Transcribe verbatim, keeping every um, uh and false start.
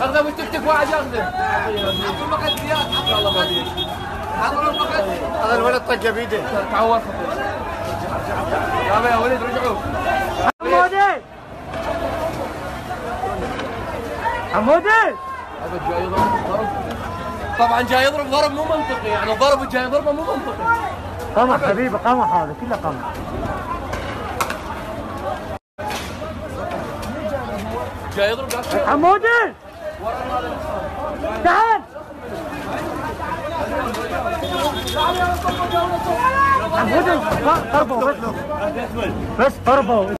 اخذه وتكتك واحد ياخذه. حطوا المقد زياد، حطوا المقد. حطوا المقد. هذا الولد طقه بيده. تعور خطير. يابا يا ولد رجعوا. حمودي. حمودي. هذا جاي يضرب ضرب. طبعا جاي يضرب ضرب مو منطقي، يعني الضرب اللي جاي يضربه مو منطقي. قمح حبيبي، قمح هذا كله قمح. جاي يضرب داخل حمودي تعال حمودي، ضربوا بس بس ضربوا.